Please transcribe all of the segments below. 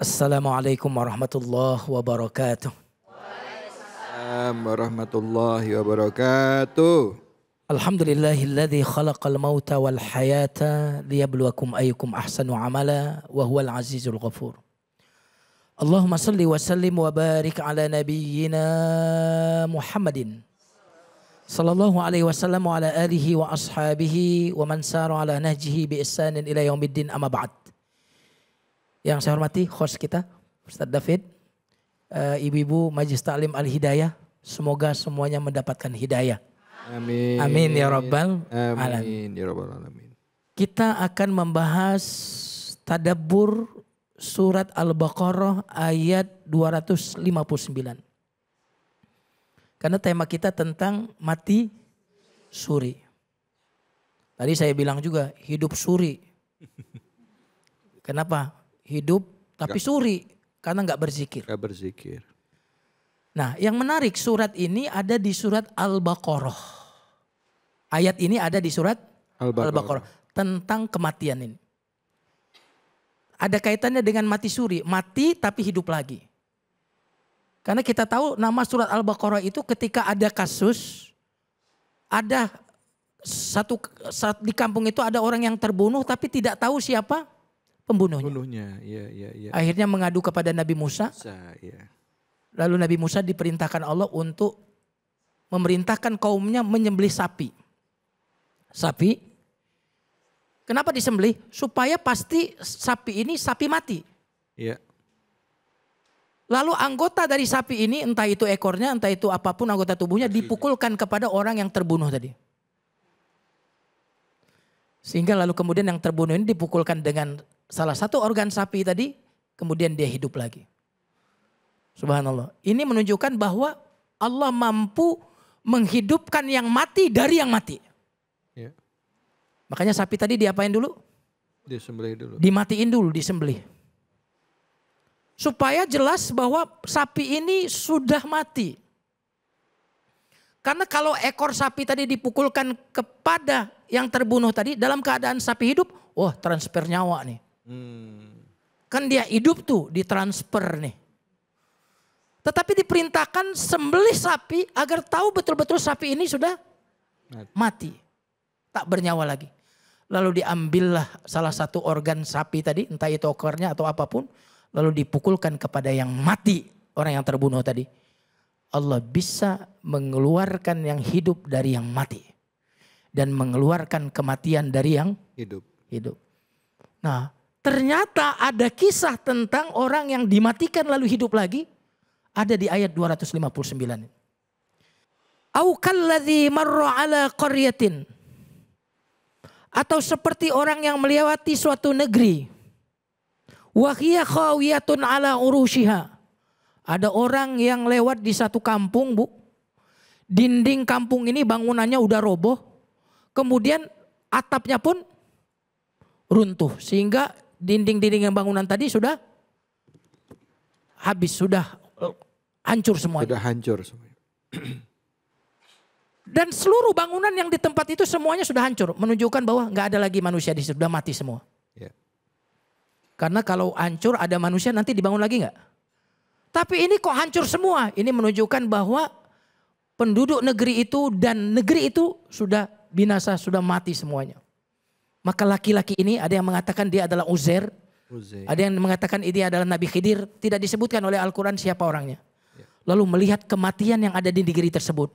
Assalamualaikum warahmatullahi wabarakatuh. Waalaikumsalam warahmatullahi wabarakatuh. Alhamdulillahilladzi khalaqal mauta wal hayata liyabluwakum ayyukum ahsanu amala wa huwal azizul ghafur. Allahumma salli wa sallim wa barik ala nabiyyina Muhammadin sallallahu alaihi wasallam wa ala alihi wa ashabihi wa man sara ala nahjihi bi ihsanin ila yaumiddin amma ba'd. Yang saya hormati host kita Ustaz David, ibu-ibu majelis taklim Al-Hidayah, semoga semuanya mendapatkan hidayah. Amin. Amin ya rabbal alamin. Kita akan membahas tadabbur surat Al-Baqarah ayat 259. Karena tema kita tentang mati suri. Tadi saya bilang juga hidup suri. Kenapa? Hidup tapi suri, karena nggak berzikir. Nggak berzikir. Nah, yang menarik surat ini ada di surat Al-Baqarah. Ayat ini ada di surat Al-Baqarah tentang kematian ini. Ada kaitannya dengan mati suri, mati tapi hidup lagi. Karena kita tahu nama surat Al-Baqarah itu ketika ada kasus, ada saat di kampung itu ada orang yang terbunuh tapi tidak tahu siapa pembunuhnya. Ya. Akhirnya mengadu kepada Nabi Musa ya. Lalu Nabi Musa diperintahkan Allah untuk memerintahkan kaumnya menyembelih sapi. Sapi, kenapa disembelih? Supaya pasti sapi ini sapi mati. Ya. Lalu anggota dari sapi ini, entah itu ekornya, entah itu apapun anggota tubuhnya, dipukulkan kepada orang yang terbunuh tadi. Sehingga lalu kemudian yang terbunuh ini dipukulkan dengan salah satu organ sapi tadi, kemudian dia hidup lagi. Subhanallah. Ini menunjukkan bahwa Allah mampu menghidupkan yang mati dari yang mati. Ya. Makanya sapi tadi diapain dulu? Disembelih dulu. Dimatiin dulu, disembelih. Supaya jelas bahwa sapi ini sudah mati. Karena kalau ekor sapi tadi dipukulkan kepada yang terbunuh tadi dalam keadaan sapi hidup, wah transfer nyawa nih. Kan dia hidup tuh, ditransfer nih. Tetapi diperintahkan sembelih sapi agar tahu betul-betul sapi ini sudah mati. Tak bernyawa lagi. Lalu diambillah salah satu organ sapi tadi, entah itu ekornya atau apapun. Lalu dipukulkan kepada yang mati, orang yang terbunuh tadi. Allah bisa mengeluarkan yang hidup dari yang mati. Dan mengeluarkan kematian dari yang hidup. Nah, ternyata ada kisah tentang orang yang dimatikan lalu hidup lagi. Ada di ayat 259. Au kalladzi marra ala qaryatin. Atau seperti orang yang melewati suatu negeri. Wa hiya khawiyatun ala urushiha. Ada orang yang lewat di satu kampung, Bu. Dinding kampung ini bangunannya udah roboh. Kemudian atapnya pun runtuh. Sehingga dinding-dinding yang bangunan tadi sudah habis, sudah hancur semuanya. Sudah hancur semuanya. Dan seluruh bangunan yang di tempat itu semuanya sudah hancur. Menunjukkan bahwa nggak ada lagi manusia di situ, sudah mati semua. Ya. Karena kalau hancur ada manusia nanti dibangun lagi nggak? Tapi ini kok hancur semua. Ini menunjukkan bahwa penduduk negeri itu dan negeri itu sudah binasa, sudah mati semuanya. Maka laki-laki ini ada yang mengatakan dia adalah Uzair. Ada yang mengatakan ini adalah Nabi Khidir. Tidak disebutkan oleh Al-Qur'an siapa orangnya. Lalu melihat kematian yang ada di negeri tersebut.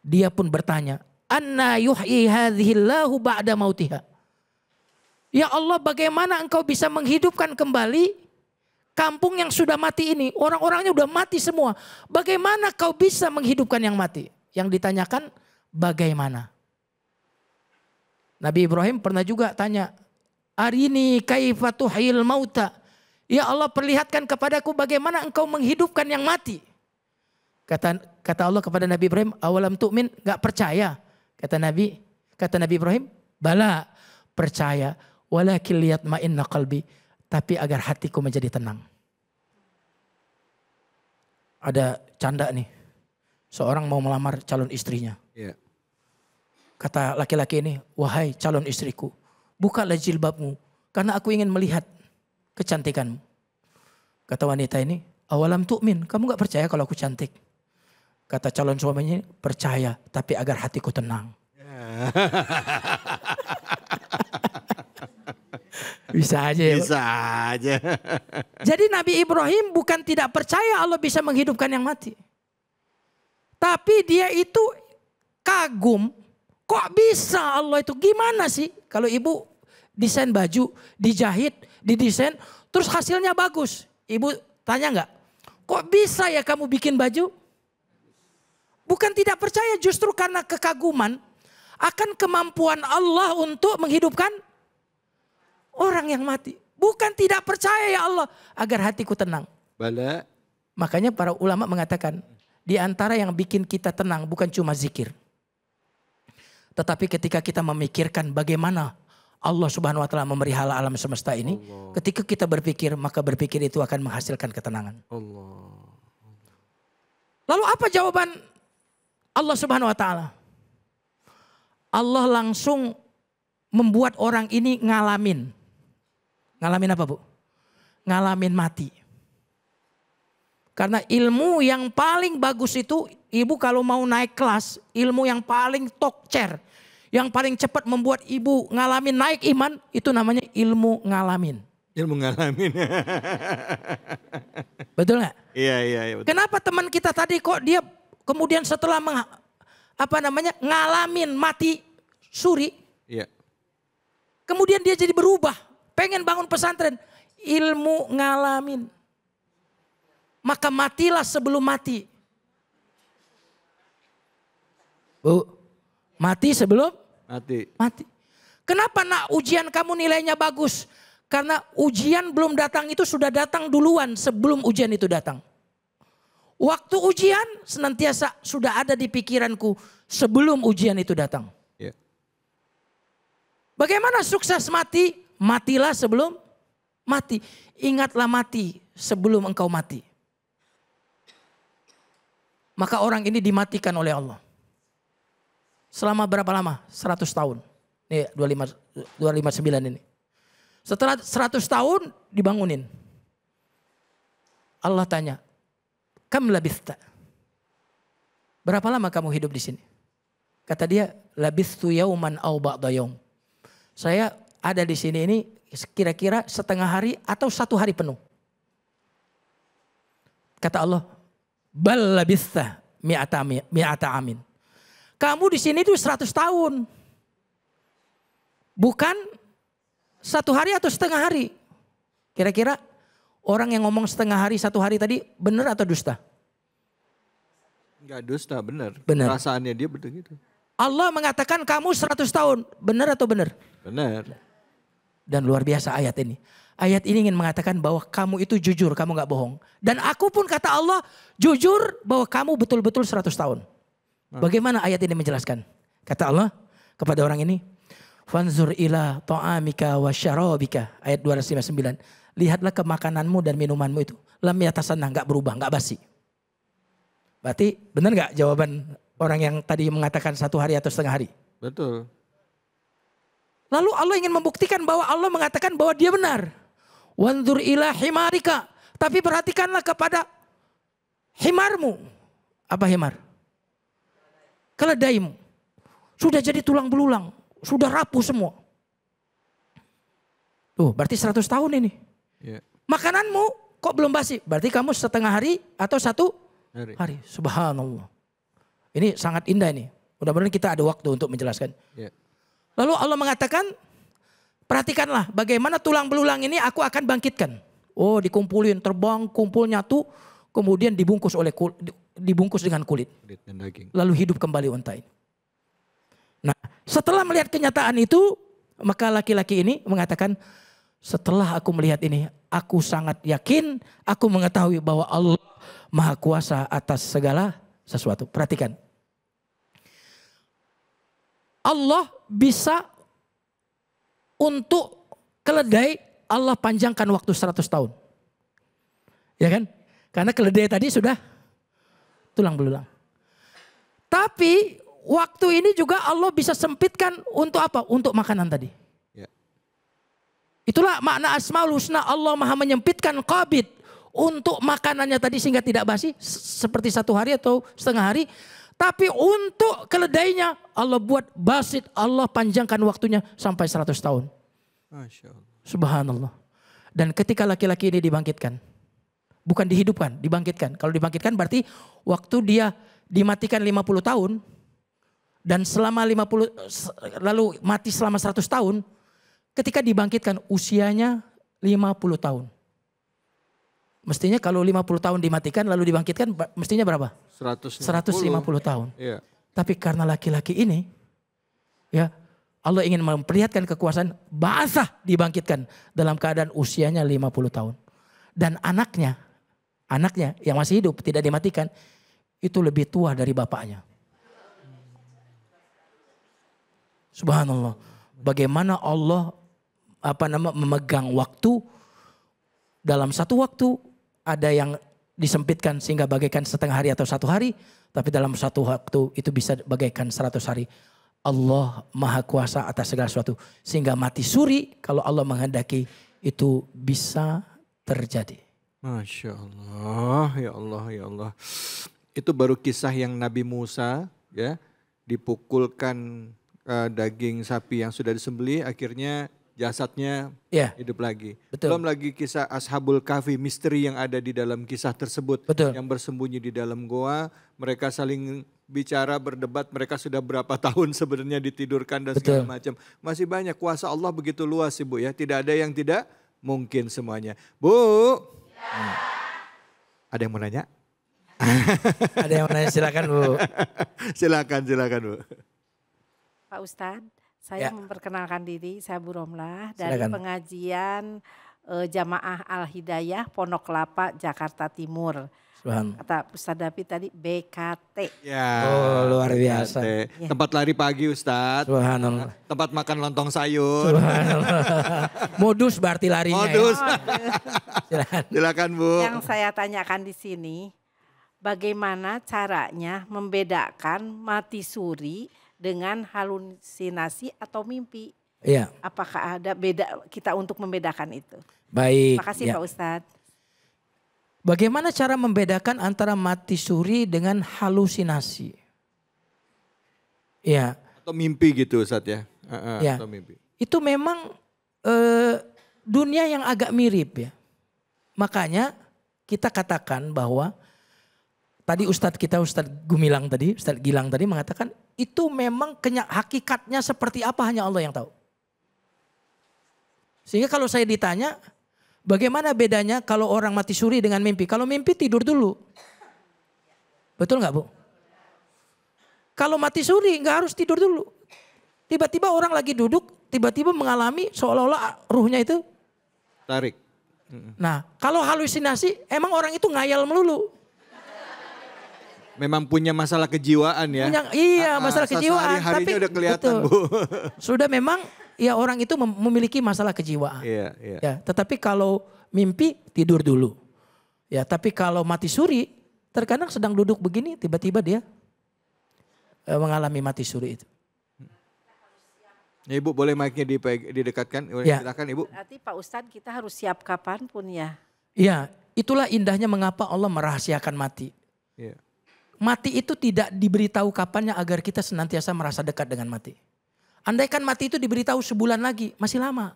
Dia pun bertanya. Anna yuhyi hadhillahu ba'da mautiha. Ya Allah, bagaimana engkau bisa menghidupkan kembali kampung yang sudah mati ini? Orang-orangnya sudah mati semua. Bagaimana kau bisa menghidupkan yang mati? Yang ditanyakan bagaimana. Nabi Ibrahim pernah juga tanya. Arini kaifa tuhil mauta. Ya Allah, perlihatkan kepadaku bagaimana engkau menghidupkan yang mati. Kata Allah kepada Nabi Ibrahim. Awalam tu'min, gak percaya. Kata Nabi Ibrahim. Bala, percaya. Walakin liyatma'inna qalbi. Tapi agar hatiku menjadi tenang. Ada canda nih. Seorang mau melamar calon istrinya. Yeah. Kata laki-laki ini, wahai calon istriku, bukalah jilbabmu. Karena aku ingin melihat kecantikanmu. Kata wanita ini, awalam tu'min, kamu gak percaya kalau aku cantik? Kata calon suaminya, percaya tapi agar hatiku tenang. Bisa aja ya. Bisa aja. Jadi Nabi Ibrahim bukan tidak percaya Allah bisa menghidupkan yang mati. Tapi dia itu kagum. Kok bisa Allah itu, gimana sih? Kalau ibu desain baju, dijahit, didesain, terus hasilnya bagus. Ibu tanya nggak? Kok bisa ya kamu bikin baju? Bukan tidak percaya, justru karena kekaguman akan kemampuan Allah untuk menghidupkan orang yang mati. Bukan tidak percaya, ya Allah agar hatiku tenang. Bala. Makanya para ulama mengatakan di antara yang bikin kita tenang bukan cuma zikir. Tetapi ketika kita memikirkan bagaimana Allah subhanahu wa ta'ala memelihara alam semesta ini. Allah. Ketika kita berpikir, maka berpikir itu akan menghasilkan ketenangan. Allah. Lalu apa jawaban Allah subhanahu wa ta'ala? Allah langsung membuat orang ini ngalamin. Ngalamin apa bu? Ngalamin mati. Karena ilmu yang paling bagus itu, ibu kalau mau naik kelas, ilmu yang paling top chair, yang paling cepat membuat ibu ngalamin naik iman, itu namanya ilmu ngalamin. Ilmu ngalamin. Betul gak? Iya, iya, iya. Betul. Kenapa teman kita tadi kok dia kemudian setelah ngalamin mati suri. Iya. Kemudian dia jadi berubah, pengen bangun pesantren. Ilmu ngalamin. Maka matilah sebelum mati. Bu, mati sebelum? Mati. Kenapa nak ujian kamu nilainya bagus? Karena ujian belum datang itu sudah datang duluan sebelum ujian itu datang. Waktu ujian senantiasa sudah ada di pikiranku sebelum ujian itu datang. Yeah. Bagaimana sukses mati? Matilah sebelum mati. Ingatlah mati sebelum engkau mati. Maka orang ini dimatikan oleh Allah. Selama berapa lama? 100 tahun. Ini 259 ini. Setelah 100 tahun dibangunin. Allah tanya, "Kam labithta?" Berapa lama kamu hidup di sini? Kata dia, "Labithtu yauman aw ba'da yaum." Saya ada di sini ini kira-kira setengah hari atau satu hari penuh. Kata Allah, "Bal labithta mi'ata amin." Kamu di sini itu 100 tahun. Bukan satu hari atau setengah hari. Kira-kira orang yang ngomong setengah hari, satu hari tadi benar atau dusta? Enggak dusta, benar. Perasaannya dia betul gitu. Allah mengatakan kamu 100 tahun. Benar atau benar? Benar. Dan luar biasa ayat ini. Ayat ini ingin mengatakan bahwa kamu itu jujur, kamu enggak bohong. Dan aku pun kata Allah jujur bahwa kamu betul-betul 100 tahun. Bagaimana ayat ini menjelaskan? Kata Allah kepada orang ini, "Fanzur ila ta'amika wa syarabika." Ayat 259. Lihatlah ke makananmu dan minumanmu itu. Lam yatasanna, enggak berubah, enggak basi. Berarti benar enggak jawaban orang yang tadi mengatakan satu hari atau setengah hari? Betul. Lalu Allah ingin membuktikan bahwa Allah mengatakan bahwa dia benar. "Wanzur ila himarika." Tapi perhatikanlah kepada himarmu. Apa himar? Keledaimu sudah jadi tulang belulang, sudah rapuh semua. Tuh, berarti 100 tahun ini. Yeah. Makananmu kok belum basi? Berarti kamu setengah hari atau satu hari. Subhanallah. Ini sangat indah ini. Mudah-mudahan kita ada waktu untuk menjelaskan. Yeah. Lalu Allah mengatakan, perhatikanlah bagaimana tulang belulang ini aku akan bangkitkan. Oh, dikumpulin, terbang, kumpul nyatu, kemudian dibungkus oleh dibungkus dengan kulit dan daging. Lalu hidup kembali unta ini. Nah, setelah melihat kenyataan itu, maka laki-laki ini mengatakan, setelah aku melihat ini, aku sangat yakin, aku mengetahui bahwa Allah Maha Kuasa atas segala sesuatu. Perhatikan. Allah bisa untuk keledai, Allah panjangkan waktu 100 tahun. Ya kan? Karena keledai tadi sudah tulang belulang. Tapi waktu ini juga Allah bisa sempitkan untuk apa? Untuk makanan tadi. Ya. Itulah makna Asmaul Husna, Allah Maha menyempitkan qabid untuk makanannya tadi sehingga tidak basi seperti satu hari atau setengah hari. Tapi untuk keledainya Allah buat basit, Allah panjangkan waktunya sampai 100 tahun. Subhanallah. Dan ketika laki-laki ini dibangkitkan, bukan dihidupkan, dibangkitkan. Kalau dibangkitkan berarti waktu dia dimatikan 50 tahun dan selama 50 lalu mati selama 100 tahun, ketika dibangkitkan usianya 50 tahun. Mestinya kalau 50 tahun dimatikan lalu dibangkitkan mestinya berapa? 150 tahun. Yeah. Tapi karena laki-laki ini ya Allah ingin memperlihatkan kekuasaan, basah dibangkitkan dalam keadaan usianya 50 tahun. Dan anaknya yang masih hidup tidak dimatikan itu lebih tua dari bapaknya. Subhanallah. Bagaimana Allah memegang waktu, dalam satu waktu ada yang disempitkan sehingga bagaikan setengah hari atau satu hari. Tapi dalam satu waktu itu bisa bagaikan 100 hari. Allah maha kuasa atas segala sesuatu. Sehingga mati suri kalau Allah menghendaki itu bisa terjadi. Masya Allah, ya Allah, ya Allah. Itu baru kisah yang Nabi Musa ya dipukulkan daging sapi yang sudah disembelih akhirnya jasadnya hidup lagi. Betul. Belum lagi kisah Ashabul Kahfi, misteri yang ada di dalam kisah tersebut. Betul. Yang bersembunyi di dalam goa, mereka saling bicara, berdebat, mereka sudah berapa tahun sebenarnya ditidurkan dan segala macam. Masih banyak, kuasa Allah begitu luas Ibu ya, tidak ada yang tidak mungkin semuanya. Bu, ada yang mau nanya? Ada yang mau nanya, silakan Bu. Silakan, silakan Bu. Pak Ustadz. Saya memperkenalkan diri, saya Bu Romlah dari pengajian Jamaah Al-Hidayah Ponok Kelapa Jakarta Timur. Kata Ustaz David tadi BKT. Ya, oh, luar biasa. BKT. Tempat lari pagi Ustaz. Subhanallah. Tempat makan lontong sayur. Modus berarti larinya. Modus. Ya. Silakan. Silakan Bu. Yang saya tanyakan di sini, bagaimana caranya membedakan mati suri dengan halusinasi atau mimpi. Iya. Apakah ada beda kita untuk membedakan itu? Baik. Terima kasih Pak Ustadz. Bagaimana cara membedakan antara mati suri dengan halusinasi? Ya. Atau mimpi gitu Ustadz ya? Ya. Atau mimpi. Itu memang dunia yang agak mirip ya. Makanya kita katakan bahwa tadi Ustadz kita, Ustadz Gilang tadi mengatakan itu memang hakikatnya seperti apa hanya Allah yang tahu. Sehingga kalau saya ditanya bagaimana bedanya kalau orang mati suri dengan mimpi. Kalau mimpi tidur dulu. Betul nggak Bu? Kalau mati suri nggak harus tidur dulu. Tiba-tiba orang lagi duduk tiba-tiba mengalami seolah-olah ruhnya itu tarik. Nah kalau halusinasi emang orang itu ngayal melulu. Memang punya masalah kejiwaan ya. Masalah kejiwaan. Tapi udah kelihatan Bu. Sudah memang ya orang itu memiliki masalah kejiwaan. Iya, iya. Ya, tetapi kalau mimpi tidur dulu. Ya, tapi kalau mati suri terkadang sedang duduk begini tiba-tiba dia mengalami mati suri itu. Ya, Ibu boleh mic-nya didekatkan? Ya. Silakan Ibu. Berarti Pak Ustadz kita harus siap kapanpun ya. Iya, itulah indahnya mengapa Allah merahasiakan mati. Iya. Mati itu tidak diberitahu kapannya agar kita senantiasa merasa dekat dengan mati. Andaikan mati itu diberitahu sebulan lagi, masih lama.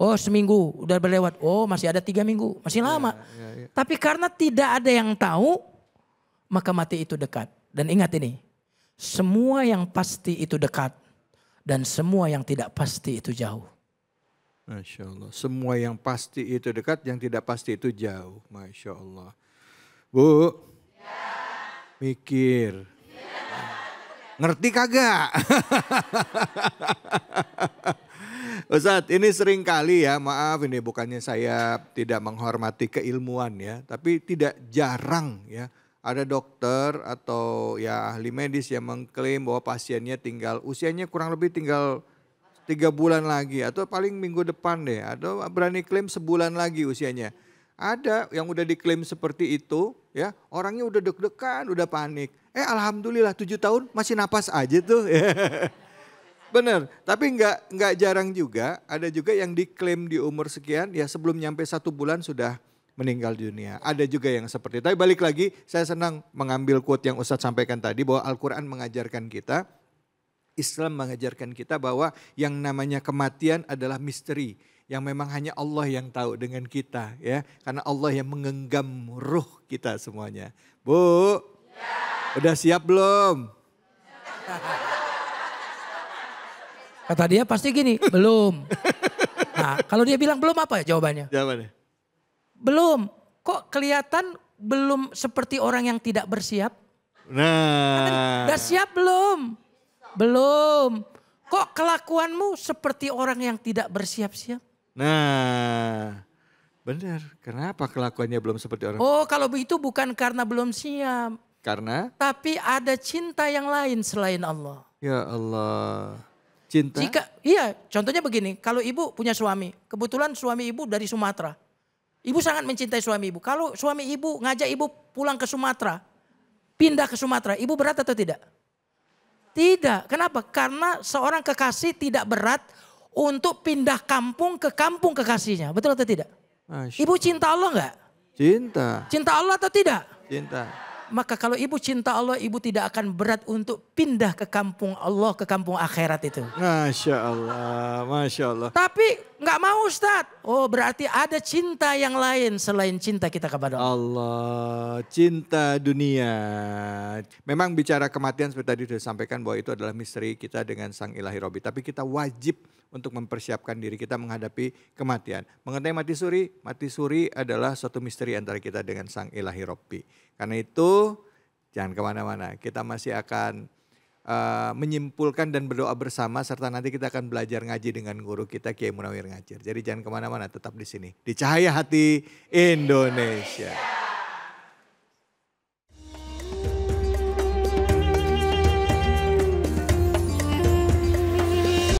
Oh seminggu udah berlewat, oh masih ada 3 minggu, masih lama. Ya, ya, ya. Tapi karena tidak ada yang tahu, maka mati itu dekat. Dan ingat ini, semua yang pasti itu dekat dan semua yang tidak pasti itu jauh. Masya Allah, semua yang pasti itu dekat, yang tidak pasti itu jauh. Masya Allah. Bu. Ya. Mikir, ngerti kagak? Ustadz ini sering kali ya, maaf ini bukannya saya tidak menghormati keilmuan ya. Tapi tidak jarang ya ada dokter atau ya ahli medis yang mengklaim bahwa pasiennya tinggal usianya kurang lebih tinggal 3 bulan lagi. Atau paling minggu depan deh, atau berani klaim sebulan lagi usianya. Ada yang udah diklaim seperti itu ya, orangnya udah deg-degan, udah panik. Alhamdulillah 7 tahun masih napas aja tuh. Bener, tapi nggak jarang juga ada juga yang diklaim di umur sekian ya sebelum nyampe 1 bulan sudah meninggal dunia. Ada juga yang seperti itu. Tapi balik lagi, saya senang mengambil quote yang Ustadz sampaikan tadi bahwa Al-Quran mengajarkan kita, Islam mengajarkan kita bahwa yang namanya kematian adalah misteri. Yang memang hanya Allah yang tahu dengan kita, ya, karena Allah yang mengenggam ruh kita semuanya. Bu, ya, udah siap belum? Kata dia pasti gini, belum. Nah, kalau dia bilang belum apa ya jawabannya? Jawabannya? Belum. Kok kelihatan belum seperti orang yang tidak bersiap? Nah, udah siap belum? Belum. Kok kelakuanmu seperti orang yang tidak bersiap-siap? Nah, benar. Kenapa kelakuannya belum seperti orang? Oh, kalau begitu bukan karena belum siap. Karena? Tapi ada cinta yang lain selain Allah. Ya Allah. Cinta? Jika, iya, contohnya begini. Kalau ibu punya suami. Kebetulan suami ibu dari Sumatera. Ibu sangat mencintai suami ibu. Kalau suami ibu ngajak ibu pulang ke Sumatera. Pindah ke Sumatera. Ibu berat atau tidak? Tidak. Kenapa? Karena seorang kekasih tidak berat untuk pindah kampung ke kampung kekasihnya. Betul atau tidak? Asyik. Ibu cinta Allah enggak? Cinta. Cinta Allah atau tidak? Cinta. Maka kalau ibu cinta Allah, ibu tidak akan berat untuk pindah ke kampung Allah, ke kampung akhirat itu. Masya Allah, Masya Allah. Tapi enggak mau Ustadz. Oh, berarti ada cinta yang lain selain cinta kita kepada Allah. Allah, cinta dunia. Memang bicara kematian seperti tadi sudah disampaikan bahwa itu adalah misteri kita dengan Sang Ilahi Robbi. Tapi kita wajib untuk mempersiapkan diri kita menghadapi kematian. Mengenai mati suri adalah suatu misteri antara kita dengan Sang Ilahi Robbi. Karena itu jangan kemana-mana, kita masih akan menyimpulkan dan berdoa bersama serta nanti kita akan belajar ngaji dengan guru kita Kiai Munawir Ngajir. Jadi jangan kemana-mana, tetap di sini, di Cahaya Hati Indonesia.